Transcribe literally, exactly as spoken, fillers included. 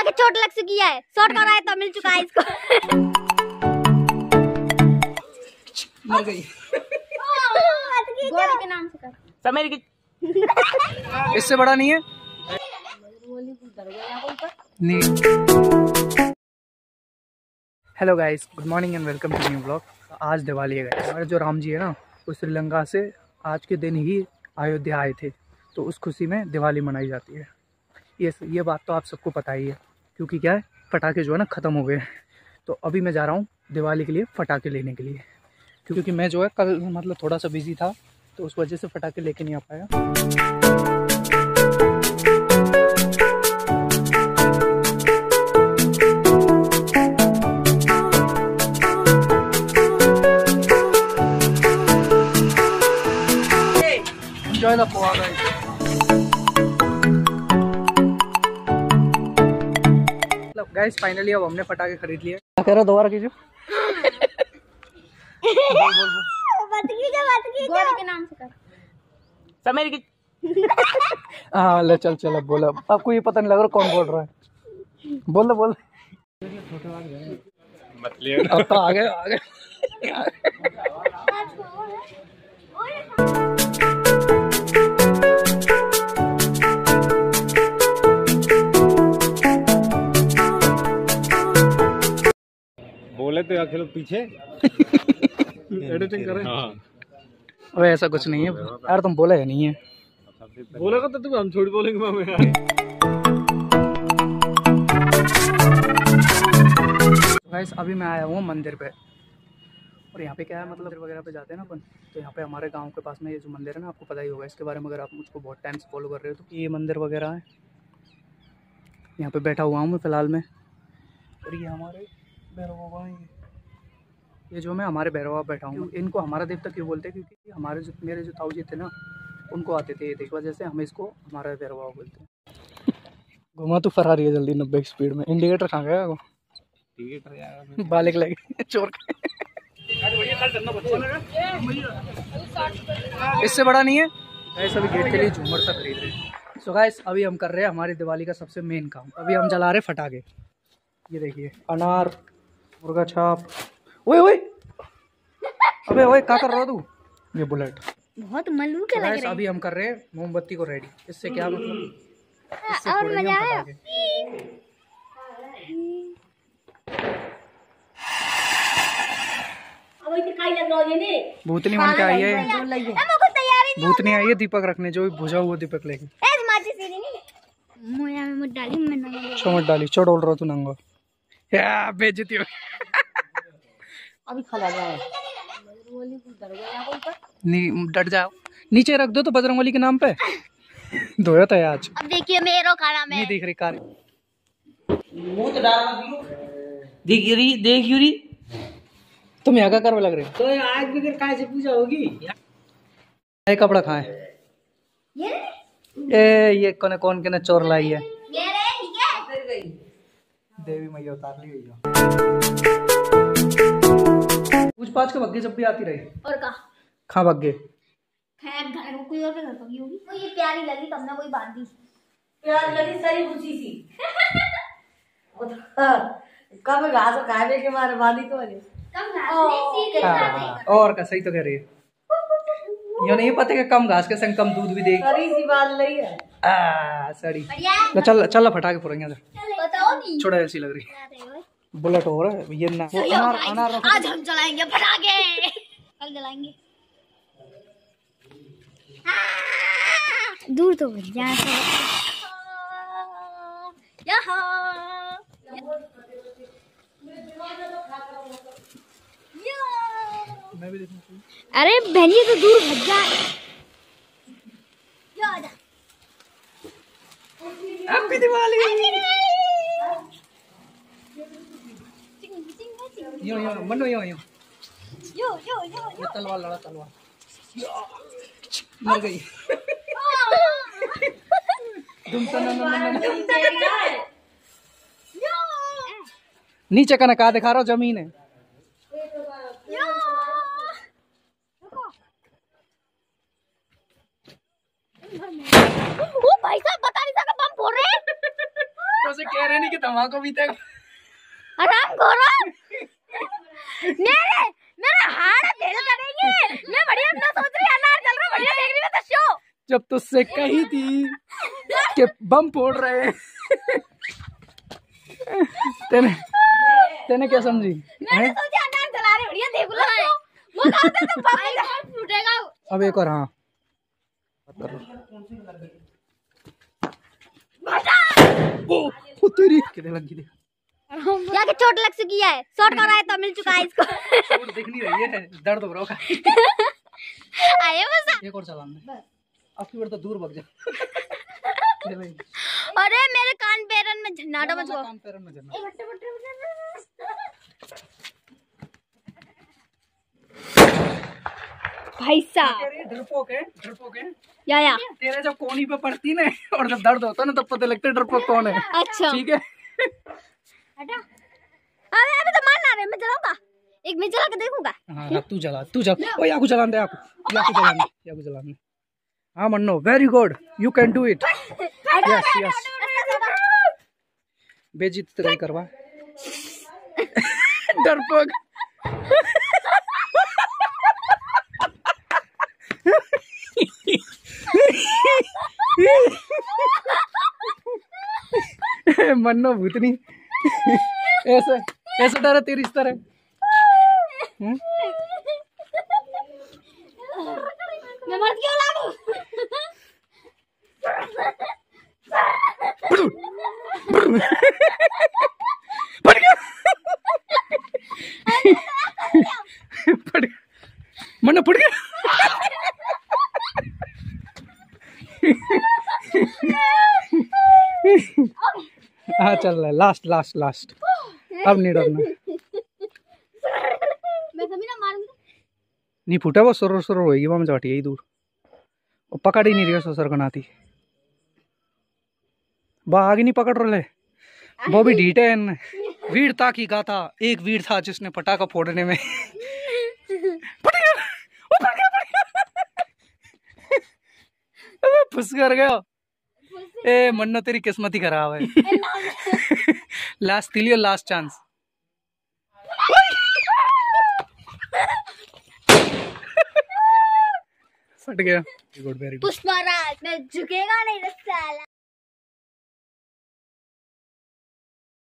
साला के चोट लग चुकी है, शॉट कर रहा है तो मिल चुका है इसको। मर गई। गोली के नाम से कर। समीर की। इससे बड़ा नहीं है। Hello guys, good morning and welcome to new blog. आज दिवाली है गाइस। हमारे जो राम जी है ना, वो श्रीलंका से आज के दिन ही अयोध्या आए थे, तो उस खुशी में दिवाली मनाई जाती है। ये ये बात तो आप सबको पता ही है, क्योंकि क्या है, पटाखे जो है ना ख़त्म हो गए हैं। तो अभी मैं जा रहा हूँ दिवाली के लिए पटाखे लेने के लिए, क्योंकि मैं जो है कल मतलब थोड़ा सा बिजी था, तो उस वजह से पटाखे लेके नहीं आ पाया। Enjoy the power guys. Guys finally अब हमने पटाखे खरीद लिए। क्या कह रहा, दोबारा कीजिए। बोल बोल बोल। बात कीजिए, बात कीजिए। गोली के नाम से कर। समीर की। हाँ ले चल चल, अब बोला। आपको ये पता नहीं लग रहा कौन बोल रहा है। बोल दो बोल। मत ले। अब तो आ गए आ गए। बोले तो आखिर पीछे एडिटिंग करें। हाँ। अबे ऐसा कुछ नहीं है यार, तुम बोला है नहीं है, बोलेगा तो तुम, हम छोड़ बोलेंगे मामे यार। गाइस अभी मैं आया हूँ मंदिर पे, और यहाँ पे क्या है, मतलब वगैरह पे जाते हैं ना अपन, तो यहाँ पे हमारे गांव के पास में ये जो मंदिर है ना, आपको पता ही होगा इसके बारे में अगर आप मुझको बहुत टाइम से फॉलो कर रहे हो, तो ये मंदिर वगैरह है। यहाँ पे बैठा हुआ हूँ मैं फिलहाल में, और ये हमारे भैरवा, ये जो मैं हमारे भैरवा बैठा हूँ। इनको हमारा देवता क्यों बोलते हैं, क्योंकि हमारे जो मेरे जो ताऊ जी थे ना, उनको आते थे ये, इस वजह से हम इसको हमारा भैरवा बोलते हैं। घुमा तो फरा रही है जल्दी नब्बे स्पीड में, इंडिकेटर कहाँ गया वो? इंडिकेटर बालिक लगे चोर। इससे बड़ा नहीं है गाइस। अभी गेट के लिए झूमर सा खरीद रहे हैं। सो गाइस अभी हम कर रहे हैं हमारी दिवाली का सबसे मेन काम, अभी हम जला रहे फटाखे। ये देखिए अनार, मुर्गा छाप, ओए ओए अबे ओए क्या कर रहा तू, ये बुलेट, बहुत मलूक लग रहा है। अभी हम कर रहे हैं मोमबत्ती को रेडी। इससे क्या मतलब, इससे और मजा आया। भूतनी बन के आई है, भूतनी आई है दीपक रखने, जो भी भुजा हुआ दीपक लेके। छोड़ डाली, छोड़ उड़ रहा तू नंगा, या बेइज्जती हो। अभी खा लगा है नहीं, डट जाओ, नीचे रख दो तो बजरंगबली के नाम पे धोया था आज। अब देखिए मेरो खाना में नहीं दिख रही कार, मुंह तो डाल दियो, दिख रही देख यूरी। तुम यहाँ क्या करवा लग रहे तो आज भी फिर कहाँ से पूजा होगी। ये कपड़ा कहाँ है, ये ये कौन कौन के ने चोर लाई है। देवी मैया उतार ली हुई है। पूछ पाछ के बग्गे जब भी आती रही, और कहा कहाँ बग्गे घर कोई और घर बग्गी होगी। वो ये प्यारी लगी तुमने, कोई बांधी प्यारी लगी सारी ऊंची सी। कब घास खाने के मारे बांधी तो नहीं, कम घास और का सही तो कह रही है, यो नहीं पता कि कम घास के संग कम दूध भी देगी। सड़ी सी बात लई है। आ सड़ी। चल चल फटाके फोड़ेंगे इधर। छोड़ा ऐसी लग रही। बुलेट हो रहा है ये ना। अनार अनार रखो। आज हम चलाएंगे फटाके। कल जलाएंगे। दूर तो जाए। यहाँ। मैं भी देखूं। अरे बहनिया तो दूर भग जा। हैप्पी दिवाली। यो यो मनो यो यो यो यो यो तलवार लड़ा, तलवार मर गई। नीचे का नका दिखा रहा हूँ, जमीन है। ओ भाई साहब बता नहीं सका, बम फोड़ रहे हैं। कह रहे नहीं कि धमाको भी तक आराम करो मेरे मेरा हाड़ भेड़ करेंगे। मैं बढ़िया ना सोच रही अनार चल रहा बढ़िया देख रही मैं तो शो जब तो से कही थी कि बम फोड़ रहे हैं तेने तेने क्या समझी मैंने सोचा अनार चला रहे बढ़िया देख लो वो खाते तो बम फूटेगा। अब एक और हां के चोट लग चुकी है शॉट कराया तो मिल चुका है इसको चोट दिख नहीं रही है दर्द हो रहा है एक और चला आपकी बार तो दूर भाग जा अरे मेरे कान पेरन में झन्नाटा मत कान पेरन में झन्नाटा भाई साहब डरपोक है डरपोक है या या तेरे जब कोनी पे पड़ती ना और जब दर्द होता ना तब पता लगता है डरपोक कौन है। अच्छा ठीक है हटा अरे अभी तो मान ना रहे मैं जलाऊंगा एक मैं जला के देखूंगा। हां तू जला तू जला ओ याकू जलाने आप याकू जलाने याकू जलाने हां मन्नो very good you can do it yes yes बेइज्जती तेरे करवा डरपोक मन्नो भूतनी ऐसे ऐसे डरा तेरी इस तरह मैं मर क्यों लागू पड़ गया पड़ गया मन्नो पड़ गया हाँ चल रहा है लास्ट लास्ट लास्ट अब नहीं डरना मैं सभी ना मारूंगा नहीं फूटा वो सुरर सुरर होएगी वहाँ में जाटी यही दूर वो पकड़ ही नहीं रही है ससुर कनाती बाघ ही नहीं पकड़ रहे वो भी ढीटे हैं। वीरता की गाथा एक वीर था जिसने पटाखा फोड़ने में फुस कर गया। ए मन्नो तेरी किस्मत ही खराब है लास्ट के लिए लास्ट चांस फट गया गुड वेरी पुष्प महाराज मैं झुकेगा नहीं साला।